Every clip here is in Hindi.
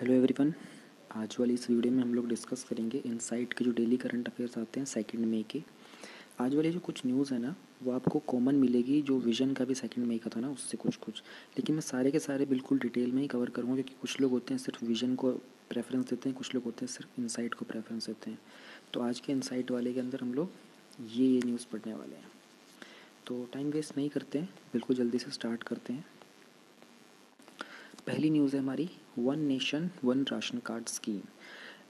हेलो एवरीवन, आज वाली इस वीडियो में हम लोग डिस्कस करेंगे इनसाइट के जो डेली करंट अफेयर्स आते हैं 2 मई के। आज वाली जो कुछ न्यूज़ है ना वो आपको कॉमन मिलेगी, जो विजन का भी 2 मई का था ना उससे कुछ, लेकिन मैं सारे के सारे बिल्कुल डिटेल में ही कवर करूँगा क्योंकि कुछ लोग होते हैं सिर्फ विजन को प्रेफरेंस देते हैं, कुछ लोग होते हैं सिर्फ इनसाइट को प्रेफरेंस देते हैं। तो आज के इनसाइट वाले के अंदर हम लोग ये न्यूज़ पढ़ने वाले हैं, तो टाइम वेस्ट नहीं करते हैं, बिल्कुल जल्दी से स्टार्ट करते हैं। पहली न्यूज़ है हमारी one nation one ration card scheme.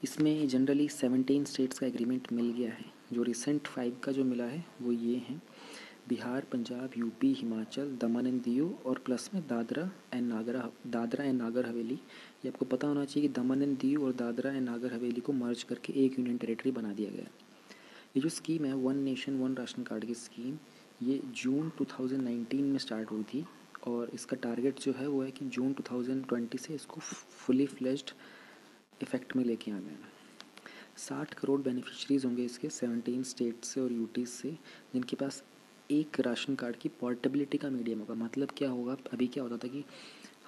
इसमें जनरली 17 स्टेट्स का एग्रीमेंट मिल गया है। जो रिसेंट 5 का जो मिला है वो ये हैं Bihar, Punjab, UP, Himachal, Daman and Diu और प्लस में दादरा एंड नागर हवेली। ये आपको पता होना चाहिए कि दमन एंड दीव और दादरा एंड नागर हवेली को मर्ज करके एक यूनियन टेरेटरी बना दिया गया। ये जो स्कीम है one nation one ration card की स्कीम, ये जून 2019 में स्टार्ट हुई थी और इसका टारगेट जो है वो है कि जून 2020 से इसको फुली फ्लेज्ड इफेक्ट में लेके आना है। 60 करोड़ बेनिफिशरीज होंगे इसके 17 स्टेट से और यूटी से, जिनके पास एक राशन कार्ड की पोर्टेबिलिटी का मीडियम होगा। मतलब क्या होगा, अभी क्या होता था कि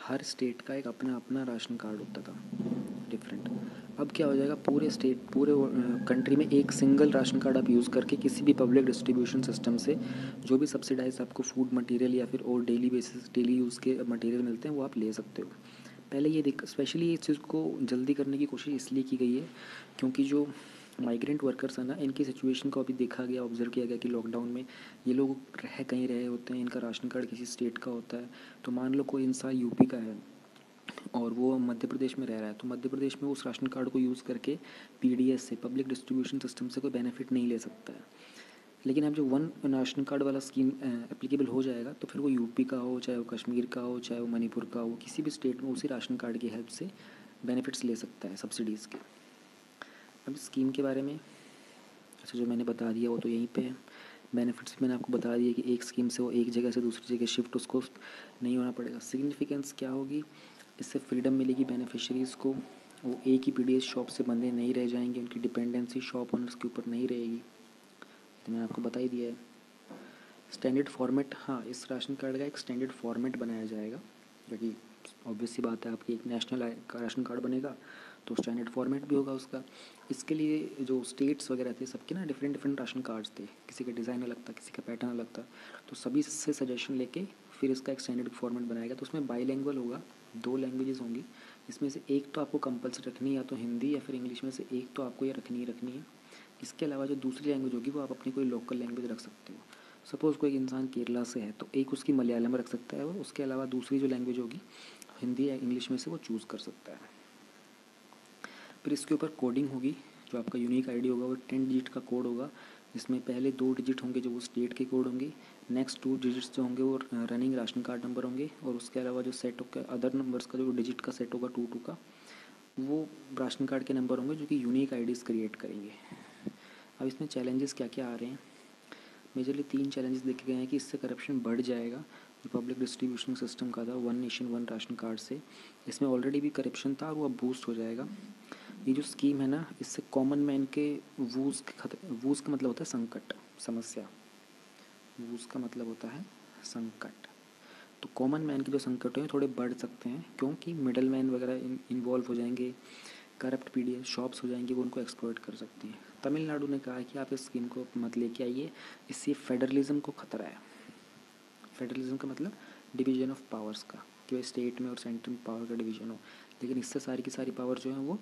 हर स्टेट का एक अपना अपना राशन कार्ड होता था डिफरेंट, अब क्या हो जाएगा पूरे कंट्री में एक सिंगल राशन कार्ड आप यूज़ करके किसी भी पब्लिक डिस्ट्रीब्यूशन सिस्टम से जो भी सब्सिडाइज आपको फूड मटेरियल या फिर और डेली बेसिस डेली यूज़ के मटेरियल मिलते हैं वो आप ले सकते हो। पहले ये स्पेशली इस चीज़ को जल्दी करने की कोशिश इसलिए की गई है क्योंकि जो माइग्रेंट वर्कर्स हैं ना, इनकी सिचुएशन को अभी देखा गया, ऑब्जर्व किया गया कि लॉकडाउन में ये लोग कहीं रहे होते हैं, इनका राशन कार्ड किसी स्टेट का होता है। तो मान लो कोई इंसान यूपी का है और वो मध्य प्रदेश में रह रहा है, तो मध्य प्रदेश में उस राशन कार्ड को यूज़ करके पीडीएस से पब्लिक डिस्ट्रीब्यूशन सिस्टम से कोई बेनिफिट नहीं ले सकता है। लेकिन अब जो वन राशन कार्ड वाला स्कीम एप्लीकेबल हो जाएगा तो फिर वो यूपी का हो, चाहे वो कश्मीर का हो, चाहे वो मणिपुर का हो, किसी भी स्टेट में उसी राशन कार्ड की हेल्प से बेनिफिट्स ले सकता है सब्सिडीज़ के। अब स्कीम के बारे में अच्छा जो मैंने बता दिया वो तो यहीं पे है, बेनिफिट्स मैंने आपको बता दिए कि एक स्कीम से वो एक जगह से दूसरी जगह शिफ्ट उसको नहीं होना पड़ेगा। सिग्निफिकेंस क्या होगी, इससे फ्रीडम मिलेगी बेनिफिशरीज़ को, वो एक ही पीडीएस शॉप से बंधे नहीं रह जाएंगे, उनकी डिपेंडेंसी शॉप ओनर्स के ऊपर नहीं रहेगी। तो मैंने आपको बता ही दिया है स्टैंडर्ड फॉर्मेट। हाँ, इस राशन कार्ड का एक स्टैंडर्ड फॉर्मेट बनाया जाएगा क्योंकि ऑब्वियस सी बात है आपकी एक नेशनल राशन कार्ड बनेगा तो स्टैंडर्ड फॉर्मेट भी होगा उसका। इसके लिए जो स्टेट्स वगैरह थे सबके ना डिफरेंट राशन कार्ड्स थे, किसी का डिज़ाइन अलग था, किसी का पैटर्न अलग था, तो सभी से सजेशन लेके फिर इसका एक स्टैंडर्ड फॉर्मेट बनाएगा। तो उसमें बाईलैंग्वेज होगा, 2 लैंग्वेजेस होंगी, इसमें से एक तो आपको कंपल्सरी रखनी है, या तो हिंदी या फिर इंग्लिश में से एक तो आपको ये रखनी है। इसके अलावा जो दूसरी लैंग्वेज होगी वो आप अपनी कोई लोकल लैंग्वेज रख सकते हो। सपोज़ कोई इंसान केरला से है तो एक उसकी मलयालम रख सकता है और उसके अलावा दूसरी जो लैंग्वेज होगी हिंदी या इंग्लिश में से वो चूज़ कर सकता है। फिर इसके ऊपर कोडिंग होगी, जो आपका यूनिक आईडी होगा वो 10 डिजिट का कोड होगा, जिसमें पहले 2 डिजिट होंगे जो वो स्टेट के कोड होंगे, नेक्स्ट 2 डिजिट्स जो होंगे वो रनिंग राशन कार्ड नंबर होंगे, और उसके अलावा जो सेट होगा अदर नंबर्स का जो डिजिट का सेट होगा 2-2 का वो राशन कार्ड के नंबर होंगे जो कि यूनिक आईडीज़ क्रिएट करेंगे। अब इसमें चैलेंजेस क्या क्या आ रहे हैं, मेजरली 3 चैलेंजेस देखे गए हैं कि इससे करप्शन बढ़ जाएगा जो पब्लिक डिस्ट्रीब्यूशन सिस्टम का था one nation one ration card से, इसमें ऑलरेडी भी करप्शन था और वो अब बूस्ट हो जाएगा। ये जो स्कीम है ना इससे कॉमन मैन के वूज का मतलब होता है संकट, समस्या, वूज का मतलब होता है संकट, तो कॉमन मैन के जो संकट हैं थोड़े बढ़ सकते हैं क्योंकि मिडल मैन वगैरह इन्वॉल्व हो जाएंगे, करप्ट पीडीएस शॉप्स हो जाएंगे वो उनको एक्सप्लॉइट कर सकती हैं। तमिलनाडु ने कहा है कि आप इस स्कीम को मत लेके आइए, इससे फेडरलिज्म को खतरा है। फेडरलिज्म का मतलब डिवीज़न ऑफ पावर्स का, कि स्टेट में और सेंटर में पावर का डिवीज़न हो, लेकिन इससे सारी की सारी पावर जो है वो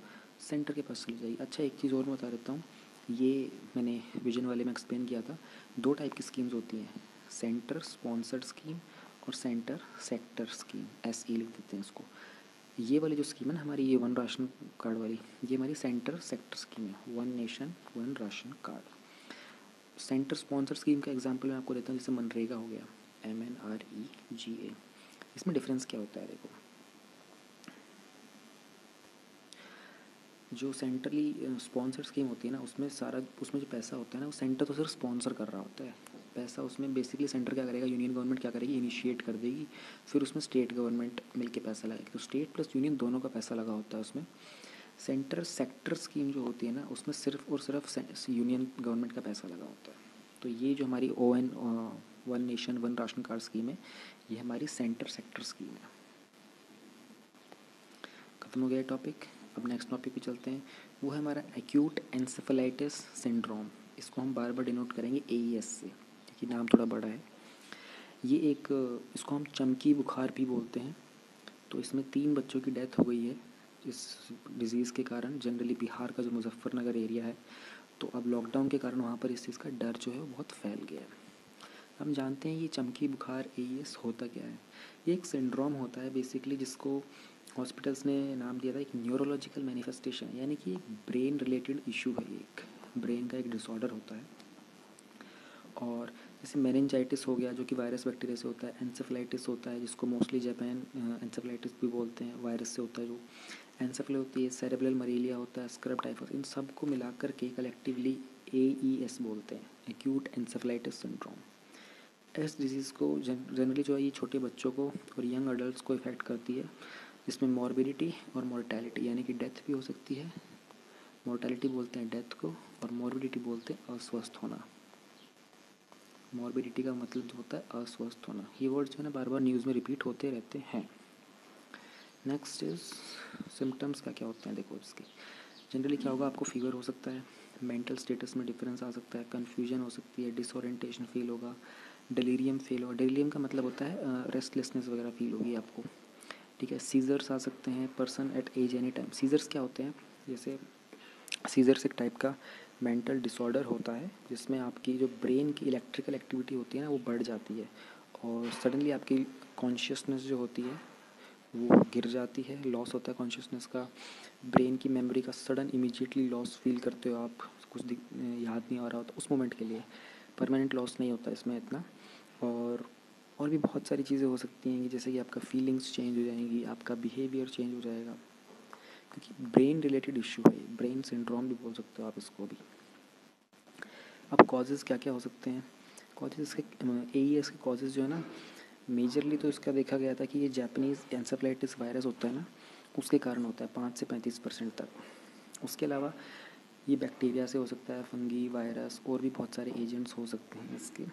सेंटर के पास चली जाएगी। अच्छा, एक चीज़ और मैं बता देता हूँ, ये मैंने विजन वाले में एक्सप्लेन किया था, 2 टाइप की स्कीम्स होती हैं, सेंटर स्पॉन्सर्ड स्कीम और सेंटर सेक्टर स्कीम, SE लिख देते हैं इसको। ये वाली जो स्कीम है ना हमारी, ये वन राशन कार्ड वाली, ये हमारी सेंटर सेक्टर स्कीम है one nation one ration card. Centre sponsor scheme का एग्जांपल मैं आपको देता हूँ, जैसे मनरेगा हो गया, MNREGA। इसमें डिफरेंस क्या होता है, देखो जो सेंट्रली स्पॉन्सर स्कीम होती है ना उसमें उसमें जो पैसा होता है ना वो सेंटर तो सिर्फ स्पॉन्सर कर रहा होता है पैसा, उसमें बेसिकली सेंटर क्या करेगा, यूनियन गवर्नमेंट क्या करेगी, इनिशिएट कर देगी, फिर उसमें स्टेट गवर्नमेंट मिलके पैसा लगाएगी, तो स्टेट प्लस यूनियन दोनों का पैसा लगा होता है उसमें। सेंटर सेक्टर स्कीम जो होती है ना उसमें सिर्फ और सिर्फ यूनियन गवर्नमेंट का पैसा लगा होता है। तो ये जो हमारी one nation one ration card scheme है ये हमारी सेंटर सेक्टर स्कीम है। ख़त्म हो गया टॉपिक। अब नेक्स्ट टॉपिक पे चलते हैं, वो है हमारा एक्यूट एंसेफेलाइटिस सिंड्रोम। इसको हम बार बार डिनोट करेंगे AES से, क्योंकि नाम थोड़ा बड़ा है ये। एक इसको हम चमकी बुखार भी बोलते हैं। तो इसमें 3 बच्चों की डेथ हो गई है इस डिज़ीज़ के कारण। जनरली बिहार का जो मुजफ्फरनगर एरिया है, तो अब लॉकडाउन के कारण वहाँ पर इस चीज़ का डर जो है बहुत फैल गया है। हम जानते हैं ये चमकी बुखार AES होता क्या है। ये एक सिंड्रोम होता है बेसिकली, जिसको हॉस्पिटल्स ने नाम दिया था एक न्यूरोलॉजिकल मैनिफेस्टेशन, यानी कि एक ब्रेन रिलेटेड इशू है। एक ब्रेन का एक डिसऑर्डर होता है। और जैसे मेनिनजाइटिस हो गया, जो कि वायरस बैक्टीरिया से होता है। एंसेफेलाइटिस होता है, जिसको मोस्टली जापान एंसेफेलाइटिस भी बोलते हैं, वायरस से होता है जो एंसेफेली होती है। सेरेब्रल मलेरिया होता है, स्क्रब टाइफस, इन सब को मिला करके कलेक्टिवली AES बोलते हैं, एक्यूट एंसेफेलाइटिस सिंड्रोम। इस डिजीज़ को जनरली जो है ये छोटे बच्चों को और यंग अडल्ट को इफ़ेक्ट करती है, जिसमें मॉर्बिडिटी और मोर्टैलिटी यानी कि डेथ भी हो सकती है। मोर्टैलिटी बोलते हैं डेथ को, और मॉर्बिडिटी बोलते हैं अस्वस्थ होना। मॉर्बिडिटी का मतलब होता है अस्वस्थ होना। ये वर्ड जो है ना बार बार न्यूज़ में रिपीट होते रहते हैं। नेक्स्ट इज सिम्टम्स का क्या होते हैं। देखो इसके जनरली क्या होगा, आपको फीवर हो सकता है, मेंटल स्टेटस में डिफरेंस आ सकता है, कन्फ्यूजन हो सकती है, डिसोरेंटेशन फील होगा, डेलीरियम फील होगा। डेलीरियम का मतलब होता है रेस्टलेसनेस वगैरह फील होगी आपको, ठीक है। सीजर्स आ सकते हैं, person at age any time. Seizures क्या होते हैं, जैसे सीजर्स एक टाइप का मेंटल डिसऑर्डर होता है, जिसमें आपकी जो ब्रेन की इलेक्ट्रिकल एक्टिविटी होती है ना वो बढ़ जाती है, और सडनली आपकी कॉन्शियसनेस जो होती है वो गिर जाती है। लॉस होता है कॉन्शियसनेस का, ब्रेन की मेमोरी का सडन इमीडिएटली लॉस फील करते हो आप। कुछ याद नहीं आ रहा होता उस मोमेंट के लिए, परमानेंट लॉस नहीं होता इसमें इतना। और भी बहुत सारी चीज़ें हो सकती हैं, जैसे कि आपका फीलिंग्स चेंज हो जाएंगी, आपका बिहेवियर चेंज हो जाएगा, क्योंकि ब्रेन रिलेटेड इश्यू है। ब्रेन सिंड्रोम भी बोल सकते हो आप इसको भी। अब कॉजेज़ क्या क्या हो सकते हैं। कॉजेज़ के AES के कॉजेज़ जो है ना मेजरली, तो इसका देखा गया था कि ये जापानीज़ एंसेफेलाइटिस वायरस होता है ना उसके कारण होता है 5 से 35% तक। उसके अलावा ये बैक्टीरिया से हो सकता है, फंगी, वायरस, और भी बहुत सारे एजेंट्स हो सकते हैं इसके।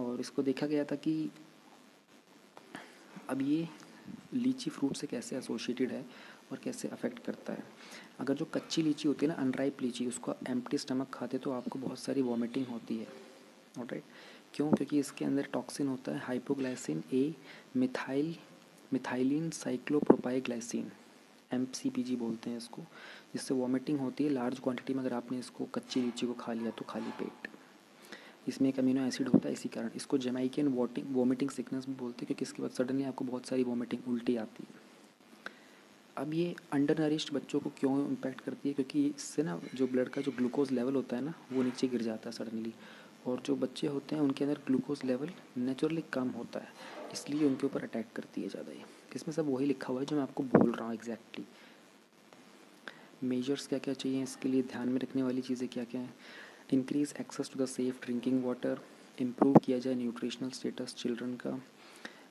और इसको देखा गया था कि अब ये लीची फ्रूट से कैसे एसोसिएटेड है और कैसे अफेक्ट करता है। अगर जो कच्ची लीची होती है ना, अनराइप लीची, उसको एम्प्टी स्टमक खाते तो आपको बहुत सारी वॉमिटिंग होती है। ऑलराइट, क्यों? क्योंकि इसके अंदर टॉक्सिन होता है हाइपोग्लाइसिन ए मिथाइलिन साइक्लोप्रोपाइग्लाइसिन, MCPG बोलते हैं इसको, जिससे वॉमिटिंग होती है लार्ज क्वांटिटी में। अगर आपने इसको कच्ची लीची को खा लिया तो खाली पेट। इसमें एक अमीनो एसिड होता है, इसी कारण इसको जमैकियन वॉमिटिंग सिकनेस भी बोलते हैं, क्योंकि इसके बाद सडनली आपको बहुत सारी वॉमिटिंग, उल्टी आती है। अब ये अंडर नरिश्ड बच्चों को क्यों इम्पैक्ट करती है, क्योंकि इससे ना जो ब्लड का जो ग्लूकोज लेवल होता है ना वो नीचे गिर जाता है सडनली, और जो बच्चे होते हैं उनके अंदर ग्लूकोज लेवल नेचुरली कम होता है, इसलिए उनके ऊपर अटैक करती है ज़्यादा ये। इसमें सब वही लिखा हुआ है जो मैं आपको बोल रहा हूँ एग्जैक्टली। मेजर्स क्या क्या चाहिए इसके लिए, ध्यान में रखने वाली चीज़ें क्या क्या हैं। Increase access to the safe drinking water, improve किया जाए न्यूट्रिशनल स्टेटस चिल्ड्रन का,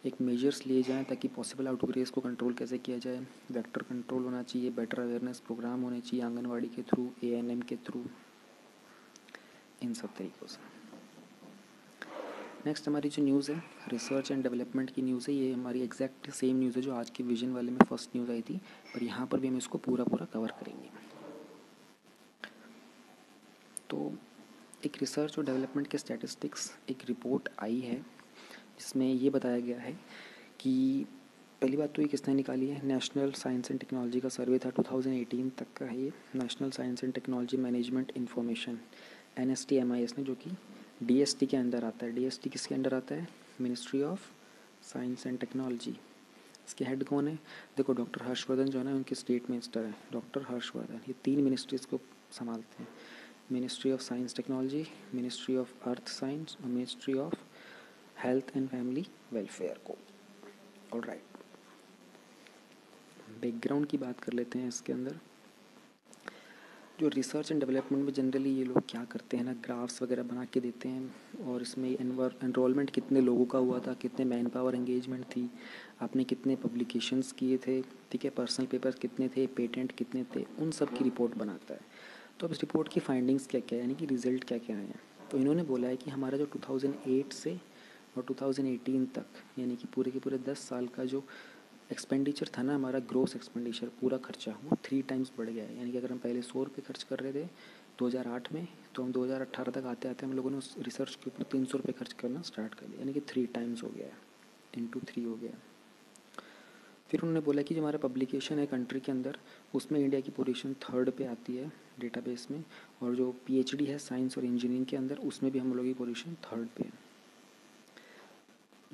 एक मेजर्स लिए जाएँ ताकि पॉसिबल आउटब्रेक्स को कंट्रोल कैसे किया जाए। वेक्टर कंट्रोल होना चाहिए, बेटर अवेयरनेस प्रोग्राम होने चाहिए आंगनबाड़ी के थ्रू, ANM के थ्रू, इन सब तरीक़ों से। नेक्स्ट हमारी जो न्यूज़ है रिसर्च एंड डेवलपमेंट की न्यूज़ है। ये हमारी एग्जैक्ट सेम न्यूज़ है जो आज के विजन वाले में फर्स्ट न्यूज़ आई थी, पर यहाँ पर भी हम इसको पूरा कवर करेंगे। तो एक रिसर्च और डेवलपमेंट के स्टैटिस्टिक्स एक रिपोर्ट आई है, जिसमें ये बताया गया है कि पहली बात तो ये किसने निकाली है, नेशनल साइंस एंड टेक्नोलॉजी का सर्वे था, 2018 तक का है ये। National science and technology management information NSTMIS ने, जो कि DST के अंदर आता है। DST किसके अंदर आता है, ministry of science and technology. इसके हेड कौन है, देखो डॉक्टर हर्षवर्धन जो है ना उनके स्टेट मिनिस्टर है डॉक्टर हर्षवर्धन। ये 3 मिनिस्ट्रीज को संभालते हैं, ministry of science technology, ministry of earth science और ministry of health and family welfare को। ऑलराइट, बैकग्राउंड की बात कर लेते हैं इसके अंदर। जो रिसर्च एंड डेवलपमेंट में जनरली ये लोग क्या करते हैं ना, ग्राफ्स वगैरह बना के देते हैं, और इसमें एनरोलमेंट कितने लोगों का हुआ था, कितने मैन पावर एंगेजमेंट थी, आपने कितने पब्लिकेशंस किए थे, ठीक है, पर्सनल पेपर्स कितने थे, पेटेंट कितने थे, उन सब की रिपोर्ट बनाता है। तो अब इस रिपोर्ट की फाइंडिंग्स क्या क्या है, यानी कि रिजल्ट क्या क्या हैं। तो इन्होंने बोला है कि हमारा जो 2008 से और 2018 तक, यानी कि पूरे के पूरे 10 साल का जो एक्सपेंडिचर था ना हमारा ग्रोस एक्सपेंडिचर पूरा खर्चा वो 3 टाइम्स बढ़ गया है। यानी कि अगर हम पहले 100 रुपये खर्च कर रहे थे 2008 में, तो हम 2018 तक आते आते हम लोगों ने उस रिसर्च के ऊपर 300 रुपये खर्च करना स्टार्ट कर दिया। यानी कि 3 टाइम्स हो गया है, 3 हो गया। फिर उन्होंने बोला कि जो हमारा पब्लिकेशन है कंट्री के अंदर उसमें इंडिया की पोजीशन 3rd पे आती है डेटाबेस में, और जो पीएचडी है साइंस और इंजीनियरिंग के अंदर उसमें भी हम लोगों की पोजीशन 3rd पे है।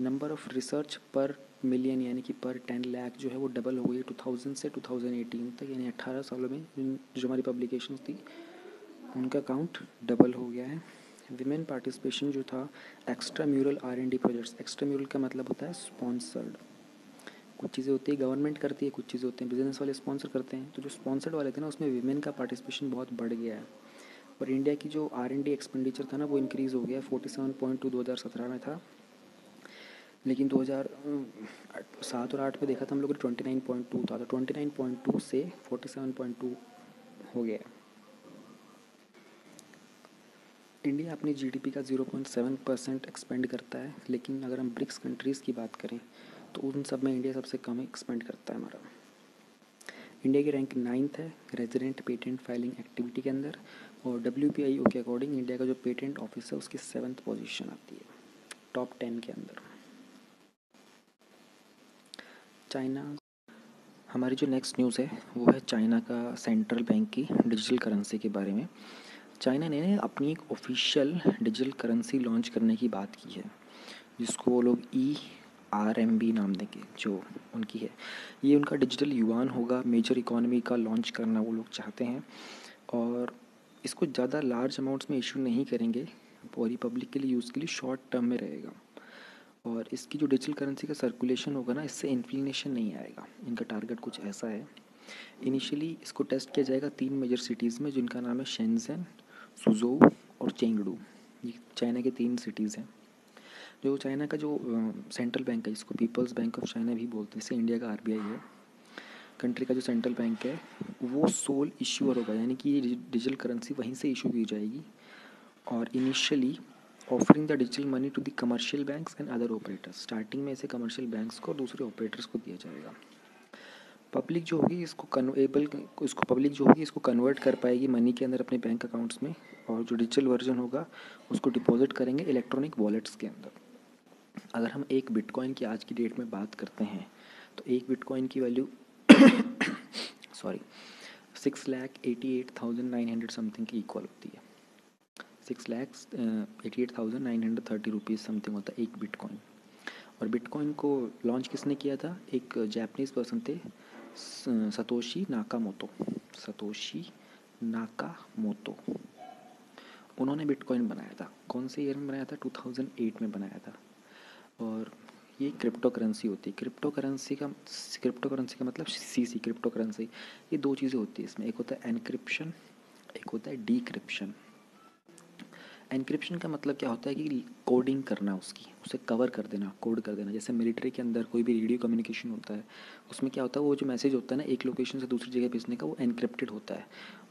Number of research per million यानी कि पर 10 लाख जो है वो डबल हो गई 2000 से 2018 तक, यानी 18 सालों में जो हमारी पब्लिकेशन थी उनका काउंट डबल हो गया है। विमेन पार्टिसिपेशन जो था extra mural R&D projects, extra mural का मतलब होता है स्पॉन्सर्ड। कुछ चीज़ें होती है गवर्नमेंट करती है, कुछ चीज़ें होती हैं बिजनेस वाले स्पॉन्सर करते हैं, तो जो स्पॉन्सर्ड वाले थे ना उसमें वीमेन का पार्टिसिपेशन बहुत बढ़ गया है। और इंडिया की जो R&D एक्सपेंडिचर था ना वो इंक्रीज़ हो गया 47.2 2017 में था, लेकिन 2007 और 8 में देखा था हम लोग 29.2 था, तो 29.2 से 47.2 हो गया। इंडिया अपने GDP का 0.7% एक्सपेंड करता है, लेकिन अगर हम ब्रिक्स कंट्रीज़ की बात करें तो उन सब में इंडिया सबसे कम एक्सपेंड करता है। हमारा इंडिया की रैंक 9th है रेजिडेंट पेटेंट फाइलिंग एक्टिविटी के अंदर, और WPIO के अकॉर्डिंग इंडिया का जो पेटेंट ऑफिस है उसकी 7th पोजीशन आती है टॉप 10 के अंदर। चाइना, हमारी जो नेक्स्ट न्यूज़ है वो है चाइना का सेंट्रल बैंक की डिजिटल करेंसी के बारे में। चाइना ने अपनी एक ऑफिशियल डिजिटल करेंसी लॉन्च करने की बात की है, जिसको वो लोग e-RMB नाम देंगे जो उनकी है। ये उनका डिजिटल युआन होगा, मेजर इकोनॉमी का लॉन्च करना वो लोग चाहते हैं, और इसको ज़्यादा लार्ज अमाउंट्स में इशू नहीं करेंगे और ये पब्लिक के लिए यूज़ के लिए शॉर्ट टर्म में रहेगा। और इसकी जो डिजिटल करेंसी का सर्कुलेशन होगा ना इससे इन्फ्लेशन नहीं आएगा, इनका टारगेट कुछ ऐसा है। इनिशियली इसको टेस्ट किया जाएगा 3 मेजर सिटीज़ में जिनका नाम है शेंजेन, सुजो और चेंगडू। ये चाइना के 3 सिटीज़ हैं। जो चाइना का जो सेंट्रल बैंक है इसको पीपल्स बैंक ऑफ चाइना भी बोलते हैं, जैसे इंडिया का RBI है। कंट्री का जो सेंट्रल बैंक है वो सोल इश्यूअर होगा, यानी कि ये डिजिटल करेंसी वहीं से इशू की जाएगी। और initially offering the digital money to the commercial banks and other operators, starting में इसे कमर्शियल बैंक्स को और दूसरे ऑपरेटर्स को दिया जाएगा। पब्लिक जो होगी इसको कन्वर्ट कर पाएगी मनी के अंदर अपने बैंक अकाउंट्स में, और जो डिजिटल वर्जन होगा उसको डिपॉजिट करेंगे इलेक्ट्रॉनिक वॉलेट्स के अंदर। अगर हम एक बिटकॉइन की आज की डेट में बात करते हैं तो एक बिटकॉइन की वैल्यू 6,88,900 समथिंग की इक्वल होती है। 6,88,930 रुपीज़ समथिंग होता है एक बिटकॉइन। और बिटकॉइन को लॉन्च किसने किया था? एक जापानीज़ पर्सन थे सतोशी नाकामोतो, उन्होंने बिटकॉइन बनाया था। कौन से ईयर में बनाया था? 2008 में बनाया था। और ये क्रिप्टो करेंसी होती है। क्रिप्टो करेंसी का मतलब CC क्रिप्टो करेंसी। ये 2 चीज़ें होती है इसमें, एक होता है एनक्रिप्शन, एक होता है डीक्रिप्शन। एनक्रिप्शन का मतलब क्या होता है कि कोडिंग करना, उसे कवर कर देना, कोड कर देना। जैसे मिलिट्री के अंदर कोई भी रेडियो कम्युनिकेशन होता है उसमें क्या होता है, वो जो मैसेज होता है ना एक लोकेशन से दूसरी जगह भेजने का, वो एनक्रिप्टेड होता है,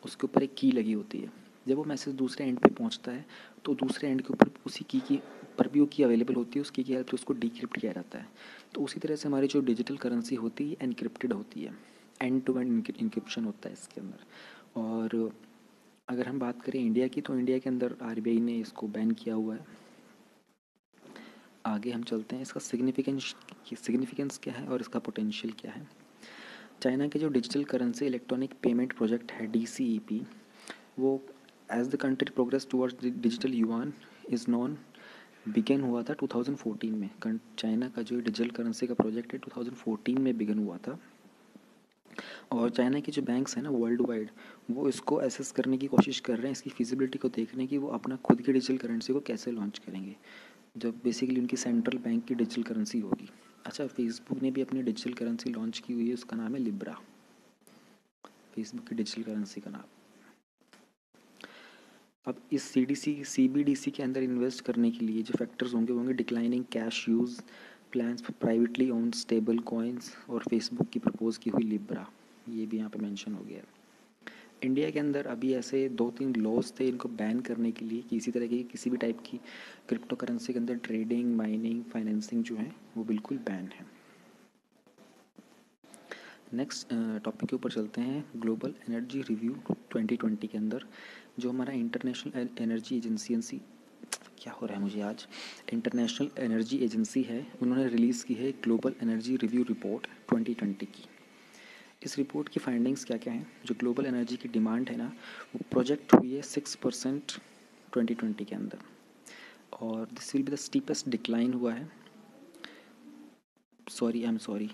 उसके ऊपर एक की लगी होती है। जब वो मैसेज दूसरे एंड पे पहुंचता है तो दूसरे एंड के ऊपर उसी की पर भी वो की अवेलेबल होती है, उसकी की हेल्प से उसको डिक्रिप्ट किया जाता है। तो उसी तरह से हमारी जो डिजिटल करेंसी होती है एनक्रिप्टेड होती है, एंड टू एंड इंक्रिप्शन होता है इसके अंदर। और अगर हम बात करें इंडिया की तो इंडिया के अंदर RBI ने इसको बैन किया हुआ है। आगे हम चलते हैं, इसका सिग्निफिकेंस क्या है और इसका पोटेंशियल क्या है। चाइना के जो digital currency electronic payment project है DCEP, वो as the country progress towards digital yuan is non begin हुआ था 2014 में। चाइना का जो डिजिटल करेंसी का प्रोजेक्ट है 2014 में बिगन हुआ था, और चाइना के जो बैंक्स हैं ना वर्ल्ड वाइड वो इसको एसेस करने की कोशिश कर रहे हैं, इसकी फिजिबिलिटी को देखने की, वो अपना खुद की डिजिटल करेंसी को कैसे लॉन्च करेंगे, जब बेसिकली उनकी सेंट्रल बैंक की डिजिटल करेंसी होगी। अच्छा, फेसबुक ने भी अपनी डिजिटल करेंसी लॉन्च की हुई है, उसका नाम है लिब्रा। फेसबुक की डिजिटल करेंसी का नाम। अब इस CBDC के अंदर इन्वेस्ट करने के लिए जो फैक्टर्स होंगे वो होंगे declining cash use, plans for privately own stable coins, और फेसबुक की प्रपोज की हुई लिब्रा, ये भी यहाँ पे मेंशन हो गया। इंडिया के अंदर अभी ऐसे 2-3 लॉज थे इनको बैन करने के लिए कि इसी तरह की किसी भी टाइप की क्रिप्टो करेंसी के अंदर ट्रेडिंग, माइनिंग, फाइनेंसिंग जो है वो बिल्कुल बैन है। नेक्स्ट टॉपिक के ऊपर चलते हैं, ग्लोबल एनर्जी रिव्यू 2020 के अंदर जो हमारा international energy agency international energy agency है, उन्होंने रिलीज़ की है ग्लोबल एनर्जी रिव्यू रिपोर्ट 2020 की। इस रिपोर्ट की फाइंडिंग्स क्या क्या हैं। जो ग्लोबल एनर्जी की डिमांड है ना, वो प्रोजेक्ट हुई है 6% 2020 के अंदर, और this will be the steepest decline हुआ है।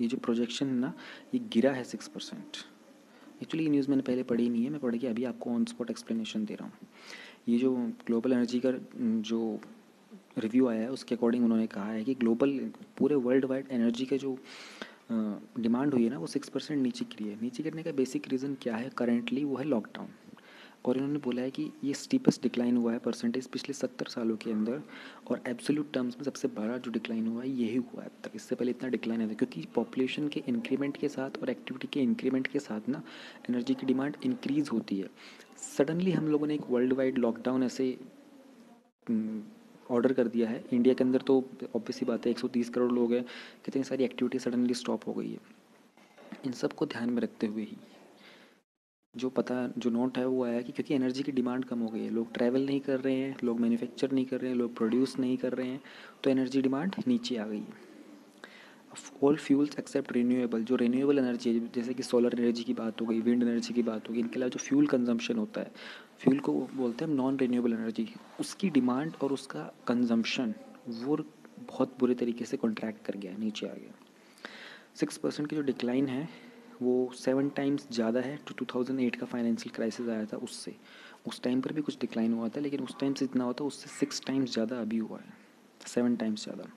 ये जो प्रोजेक्शन है ना, ये गिरा है 6%। एक्चुअली ये न्यूज़ मैंने पहले पढ़ी नहीं है, मैं पढ़ के अभी आपको ऑन स्पॉट एक्सप्लेनेशन दे रहा हूँ। ये जो ग्लोबल एनर्जी का जो रिव्यू आया है उसके अकॉर्डिंग उन्होंने कहा है कि ग्लोबल पूरे वर्ल्ड वाइड एनर्जी के जो डिमांड हुई है ना, वो 6% नीचे गिरी है। नीचे गिरने का बेसिक रीज़न क्या है करंटली, वो है लॉकडाउन। और इन्होंने बोला है कि ये स्टीपेस्ट डिक्लाइन हुआ है परसेंटेज पिछले 70 सालों के अंदर, और एब्सोल्यूट टर्म्स में सबसे बड़ा जो डिक्लाइन हुआ है यही हुआ है अब तक। इससे पहले इतना डिक्लाइन है क्योंकि पॉपुलेशन के इंक्रीमेंट के साथ और एक्टिविटी के इंक्रीमेंट के साथ ना एनर्जी की डिमांड इंक्रीज़ होती है। सडनली हम लोगों ने एक वर्ल्ड वाइड लॉकडाउन ऐसे ऑर्डर कर दिया है। इंडिया के अंदर तो ऑब्वियसली बात है 130 करोड़ लोग हैं, कितनी सारी एक्टिविटी सडनली स्टॉप हो गई है। इन सब को ध्यान में रखते हुए ही जो नोट है वो आया कि क्योंकि एनर्जी की डिमांड कम हो गई है, लोग ट्रैवल नहीं कर रहे हैं, लोग मैन्युफैक्चर नहीं कर रहे हैं, लोग प्रोड्यूस नहीं कर रहे हैं, तो एनर्जी डिमांड नीचे आ गई है। ऑल फ्यूल्स एक्सेप्ट रिन्यूएबल, जो रिन्यूएबल एनर्जी है जैसे कि सोलर एनर्जी की बात हो गई, विंड एनर्जी की बात हो गई, इनके अलावा जो फ्यूल कंजम्पशन होता है, फ्यूल को बोलते हैं नॉन रिन्यूएबल एनर्जी, उसकी डिमांड और उसका कंजम्पशन वो बहुत बुरे तरीके से कॉन्ट्रैक्ट कर गया, नीचे आ गया। 6% की जो डिक्लाइन है वो 7 टाइम्स ज़्यादा है जो 2008 का फाइनेंशियल क्राइसिस आया था उससे। उस टाइम पर भी कुछ डिक्लाइन हुआ था, लेकिन उस टाइम से जितना हुआ था उससे 6 टाइम्स ज़्यादा अभी हुआ है, 7 टाइम्स ज़्यादा।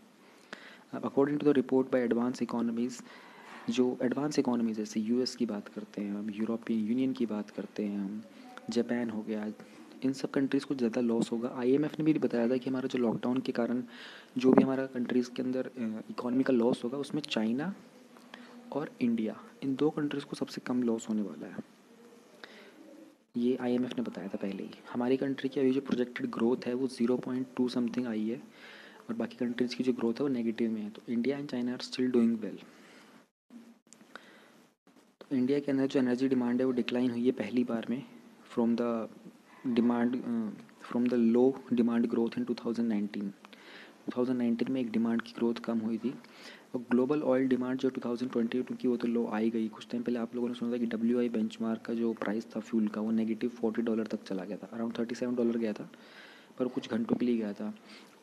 According to the report by advance economies, जो एडवांस इकोनॉमीज़ जैसे यूएस की बात करते हैं हम, यूरोपियन यूनियन की बात करते हैं हम, जापान हो गया, इन सब कंट्रीज़ को ज़्यादा लॉस होगा। आईएमएफ ने भी बताया था कि हमारा जो लॉकडाउन के कारण जो भी हमारा कंट्रीज़ के अंदर इकोनॉमी का लॉस होगा उसमें चाइना और इंडिया, इन 2 कंट्रीज़ को सबसे कम लॉस होने वाला है, ये आईएमएफ ने बताया था पहले ही। हमारी कंट्री की अभी जो प्रोजेक्टेड ग्रोथ है वो 0.2 समथिंग आई है, और बाकी कंट्रीज़ की जो ग्रोथ है वो नेगेटिव में है। तो India and China are still doing well. तो इंडिया के अंदर जो एनर्जी डिमांड है वो डिक्लाइन हुई है पहली बार में from the low demand growth in 2019 में एक डिमांड की ग्रोथ कम हुई थी। और ग्लोबल ऑयल डिमांड जो 2022 की वो तो लो आई गई। कुछ टाइम पहले आप लोगों ने सुना था कि WTI बेंचमार्क का जो प्राइस था फ्यूल का वो नेगेटिव $40 तक चला गया था, अराउंड $37 गया था, पर कुछ घंटों के लिए गया था।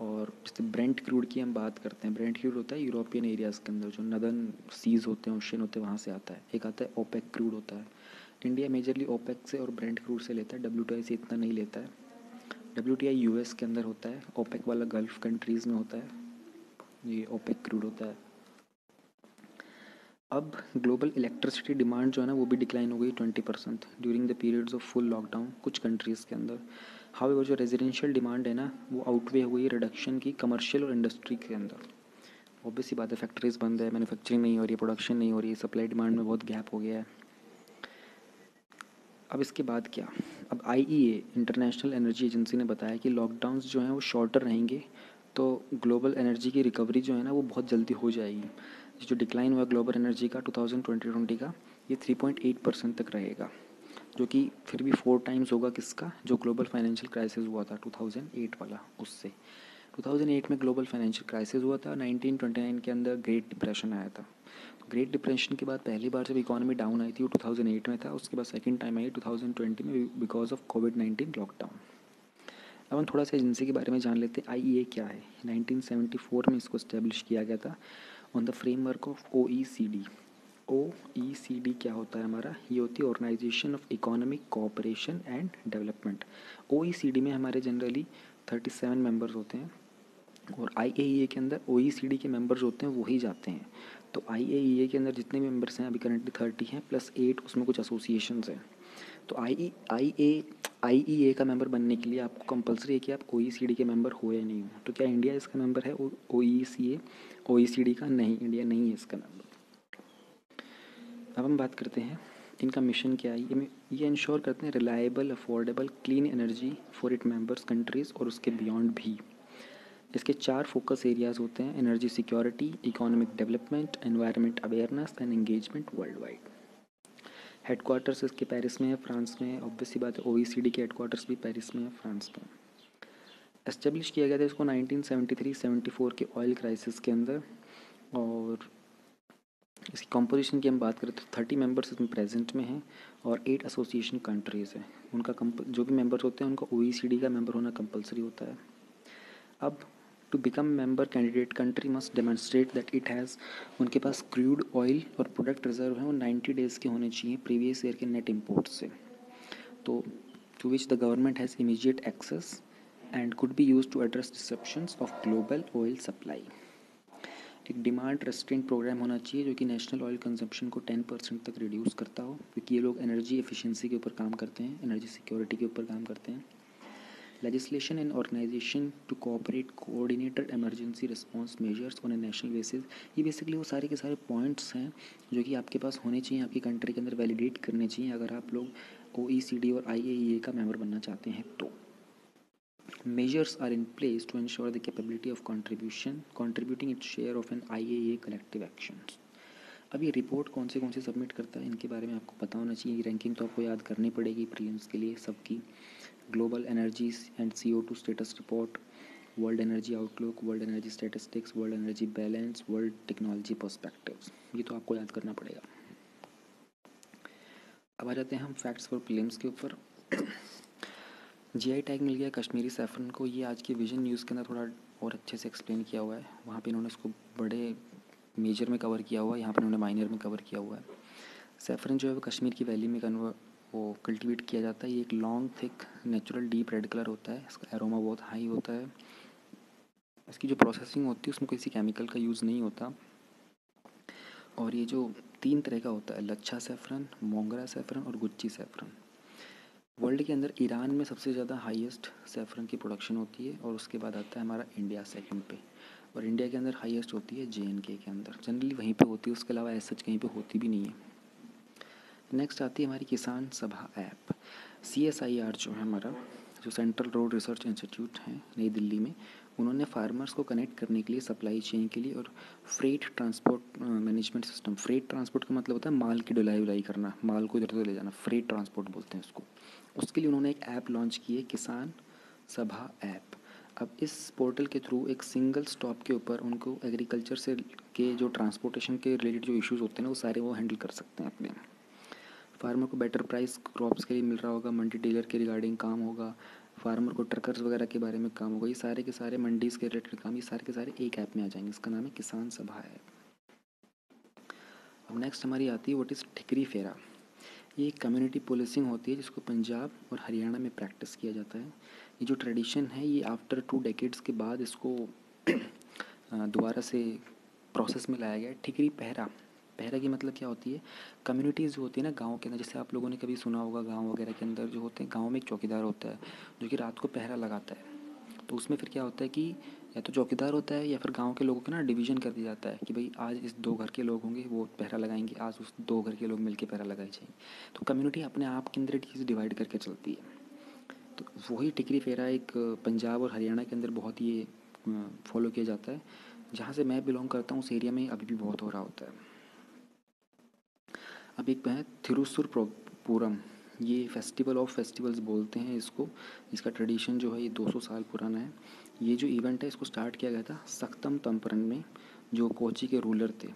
और जैसे ब्रेंट क्रूड की हम बात करते हैं, ब्रेंट क्रूड होता है यूरोपियन एरियाज़ के अंदर जो नदर्न सीज़ होते हैं, ओशन होते हैं, वहाँ से आता है। एक आता है ओपेक क्रूड होता है, इंडिया मेजरली ओपेक से और ब्रेंट क्रूड से लेता है, WTI से इतना नहीं लेता है। WTI यूएस के अंदर होता है, ओपेक वाला गल्फ़ कंट्रीज़ में होता है, ये ओपेक क्रूड होता है। अब ग्लोबल इलेक्ट्रिसिटी डिमांड जो है ना वो भी डिक्लाइन हो गई 20% during the periods of full lockdown कुछ कंट्रीज़ के अंदर। हाउएवर जो रेजिडेंशियल डिमांड है ना वो आउटवे हो गई रिडक्शन की कमर्शियल और इंडस्ट्री के अंदर। ऑब्वियसली बात है फैक्ट्रीज़ बंद है, मैन्युफैक्चरिंग नहीं हो रही है, प्रोडक्शन नहीं हो रही है, सप्लाई डिमांड में बहुत गैप हो गया है। अब इसके बाद क्या, अब IEA इंटरनेशनल एनर्जी एजेंसी ने बताया कि लॉकडाउन जो हैं वो शॉर्टर रहेंगे, तो ग्लोबल एनर्जी की रिकवरी जो है ना वो बहुत जल्दी हो जाएगी। जो डिक्लाइन हुआ ग्लोबल एनर्जी का 2020 का ये 3.8% तक रहेगा, जो कि फिर भी 4 टाइम्स होगा किसका, जो ग्लोबल फाइनेंशियल क्राइसिस हुआ था 2008 वाला उससे। 2008 में ग्लोबल फाइनेंशियल क्राइसिस हुआ था, 1929 के अंदर ग्रेट डिप्रेशन आया था। ग्रेट डिप्रेशन के बाद पहली बार जब इकोनॉमी डाउन आई थी वो 2008 में था, उसके बाद सेकेंड टाइम आई 2020 में बिकॉज ऑफ कोविड-19 लॉकडाउन। अब हम थोड़ा सा एजेंसी के बारे में जान लेते हैं। IEA क्या है, 1974 में इसको स्टैब्लिश किया गया था on the framework of OECD। OECD क्या होता है हमारा, ये होती है organisation of economic cooperation and development. OECD में हमारे जनरली 37 मेंबर्स होते हैं, और IAEA के अंदर OECD के मेंबर्स होते हैं वही जाते हैं। तो IAEA के अंदर जितने भी मेंबर्स हैं अभी करंटली 30 हैं, प्लस 8 उसमें कुछ एसोसिएशंस हैं। तो IEA का मेंबर बनने के लिए आपको कंपलसरी है कि आप OECD के मेंबर हो या नहीं हो। तो क्या इंडिया इसका मेंबर है? OECD का नहीं, इंडिया नहीं है इसका मेंबर। अब हम बात करते हैं इनका मिशन क्या है। ये इंश्योर करते हैं reliable, affordable, clean energy for it members countries और उसके बियॉन्ड भी। इसके चार फोकस एरियाज होते हैं, energy security, economic development, environment awareness and engagement world wide. Headquarters इसके पेरिस में है, फ्रांस में। ऑब्वियसली बात है OECD के हेडक्वार्टर्स भी पेरिस में है, फ्रांस में। एस्टेब्लिश किया गया था इसको 1973-74 के ऑयल क्राइसिस के अंदर। और इसकी कंपोजिशन की हम बात करें तो 30 मेंबर्स इसमें प्रेजेंट में हैं और 8 एसोसिएशन कंट्रीज़ हैं। उनका जो भी मेंबर्स होते हैं उनका OECD का मेंबर होना कंपलसरी होता है। अब to become member candidate country must demonstrate that it has, उनके पास क्रूड ऑयल और प्रोडक्ट रिजर्व हैं वो 90 डेज़ के होने चाहिए प्रीवियस ईयर के नेट इम्पोर्ट से, तो to which the government has immediate access and could be use to address disruptions of global oil supply. एक डिमांड रेस्ट्रेंट प्रोग्राम होना चाहिए जो कि नेशनल ऑयल कंजम्पशन को 10% तक रिड्यूस करता हो, क्योंकि ये लोग एनर्जी एफिशिएंसी के ऊपर काम करते हैं, एनर्जी सिक्योरिटी के ऊपर काम करते हैं। Legislation and organisation to cooperate coordinated emergency response measures on a national basis. ये बेसिकली वो सारे के सारे पॉइंट्स हैं जो कि आपके पास होने चाहिए, आपकी कंट्री के अंदर वैलिडेट करने चाहिए अगर आप लोग OECD और IAEA का मेंबर बनना चाहते हैं। तो measures are in place to ensure the capability of contributing its share of an IAEA collective actions। अब ये रिपोर्ट कौन से सबमिट करता है इनके बारे में आपको पता होना चाहिए। रैंकिंग तो आपको याद करनी पड़ेगी प्रीलिम्स के लिए सबकी, global energy and CO2 status report, world energy outlook, world energy statistics, world energy balance, world technology perspectives, ये तो आपको याद करना पड़ेगा। अब आ जाते हैं हम फैक्ट्स फॉर प्रीलिम्स के ऊपर। GI टैग मिल गया कश्मीरी सैफरन को, ये आज के विजन न्यूज़ के अंदर थोड़ा और अच्छे से एक्सप्लेन किया हुआ है। वहाँ पे इन्होंने इसको बड़े मेजर में कवर किया हुआ है, यहाँ पे इन्होंने माइनर में कवर किया हुआ है। सैफरन जो है वो कश्मीर की वैली में वो कल्टिवेट किया जाता है। ये एक long thick natural deep red colour होता है, इसका एरोमा बहुत हाई होता है। इसकी जो प्रोसेसिंग होती है उसमें किसी केमिकल का यूज़ नहीं होता। और ये जो 3 तरह का होता है, लच्छा सैफरन, मोंगरा सैफरन और गुच्ची सैफरन। वर्ल्ड के अंदर ईरान में सबसे ज़्यादा हाईएस्ट सैफरन की प्रोडक्शन होती है और उसके बाद आता है हमारा इंडिया सेकंड पे, और इंडिया के अंदर हाईएस्ट होती है JNK के अंदर, जनरली वहीं पे होती है, उसके अलावा ऐसा कहीं पे होती भी नहीं है। नेक्स्ट आती है हमारी किसान सभा ऐप। CSIR जो है हमारा, जो सेंट्रल रोड रिसर्च इंस्टीट्यूट है नई दिल्ली में, उन्होंने फार्मर्स को कनेक्ट करने के लिए सप्लाई चेन के लिए और freight transport management system. Freight transport का मतलब होता है माल की ढुलाई उलाई करना, माल को इधर उधर ले जाना, फ्रेट ट्रांसपोर्ट बोलते हैं उसको। उसके लिए उन्होंने एक ऐप लॉन्च की है, किसान सभा ऐप। अब इस पोर्टल के थ्रू एक सिंगल स्टॉप के ऊपर उनको एग्रीकल्चर से के जो ट्रांसपोर्टेशन के रिलेटेड जो इश्यूज़ होते हैं ना वो सारे वो हैंडल कर सकते हैं अपने। फार्मर को बेटर प्राइस क्रॉप्स के लिए मिल रहा होगा, मंडी डीलर के रिगार्डिंग काम होगा, फार्मर को ट्रकर्स वगैरह के बारे में काम होगा, ये सारे के सारे मंडीज़ के रिलेटेड काम, ये सारे के सारे एक ऐप में आ जाएंगे। इसका नाम है किसान सभा ऐप। अब नेक्स्ट हमारी आती है व्हाट इज़ ठिकरी फेरा। ये एक कम्युनिटी पोलिसिंग होती है जिसको पंजाब और हरियाणा में प्रैक्टिस किया जाता है। ये जो ट्रेडिशन है ये आफ्टर 2 डेकेड्स के बाद इसको दोबारा से प्रोसेस में लाया गया है। ठिकरी पहरा, पहरा की मतलब क्या होती है, कम्युनिटीज़ जो होती है ना गाँव के अंदर, जैसे आप लोगों ने कभी सुना होगा गांव वगैरह के अंदर जो होते हैं, गांव में एक चौकीदार होता है जो कि रात को पहरा लगाता है। तो उसमें फिर क्या होता है कि या तो चौकीदार होता है या फिर गांव के लोगों का ना डिवीज़न कर दिया जाता है कि भाई आज इस 2 घर के लोग होंगे वो पहरा लगाएंगे, आज उस 2 घर के लोग मिल के पहरा लगाए जाएंगे। तो कम्युनिटी अपने आप के अंदर एक चीज़ डिवाइड करके चलती है। तो वही ठिकरी फेरा एक पंजाब और हरियाणा के अंदर बहुत ये फॉलो किया जाता है। जहाँ से मैं बिलोंग करता हूँ उस एरिया में अभी भी बहुत हो रहा होता है। अब एक है थिरुसुर पूरम, ये फेस्टिवल ऑफ फेस्टिवल्स बोलते हैं इसको। इसका ट्रेडिशन जो है ये 200 साल पुराना है। ये जो इवेंट है इसको स्टार्ट किया गया था सक्तम तम्परन में, जो कोची के रूलर थे,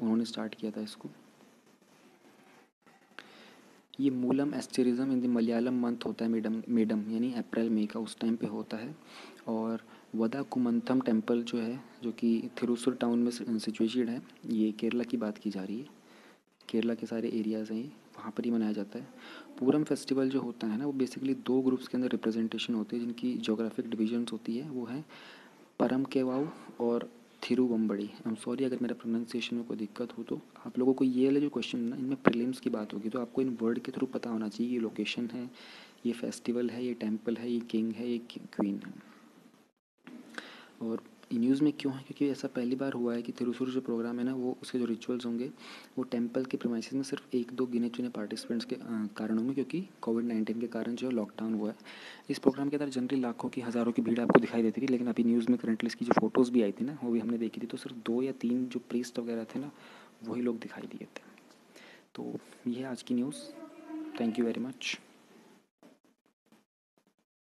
उन्होंने स्टार्ट किया था इसको। ये Moolam asterism in the Malayalam month होता है, मेडम यानी अप्रैल मई का उस टाइम पे होता है। और वदा कुमंथम टेम्पल जो है जो कि थिरुसुर टाउन में सिचुएटेड है, ये केरला की बात की जा रही है, केरला के सारे एरियाज़ हैं वहाँ पर ही मनाया जाता है। पूरम फेस्टिवल जो होता है ना वो बेसिकली 2 ग्रुप्स के अंदर रिप्रेजेंटेशन होती है जिनकी ज्योग्राफिक डिविजन्स होती है, वो है परम केवाऊ और थिरुवम्बड़ी। आई एम सॉरी अगर मेरा प्रोनाउंसिएशन में कोई दिक्कत हो तो। आप लोगों को ये वाले जो क्वेश्चन ना इनमें प्रीलिम्स की बात होगी तो आपको इन वर्ड के थ्रू पता होना चाहिए ये लोकेशन है, ये फेस्टिवल है, ये टेम्पल है, ये किंग है, ये क्वीन है। और न्यूज़ में क्यों है, क्योंकि ऐसा पहली बार हुआ है कि थिरुसुर जो प्रोग्राम है ना, वो उसके जो रिचुअल्स होंगे वो टेंपल के प्रीमाइसेस में सिर्फ एक दो गिने चुने पार्टिसिपेंट्स के कारण होंगे, क्योंकि कोविड-19 के कारण जो लॉकडाउन हुआ है। इस प्रोग्राम के अंदर जनरली लाखों की हज़ारों की भीड़ आपको दिखाई देती थी, लेकिन अभी न्यूज़ में करंटली इसकी जो फोटोज़ भी आई थी ना, वो भी हमने देखी थी, तो सिर्फ दो या तीन जो प्रीस्ट वगैरह थे ना, वही लोग दिखाई दिए थे। तो ये आज की news. Thank you very much.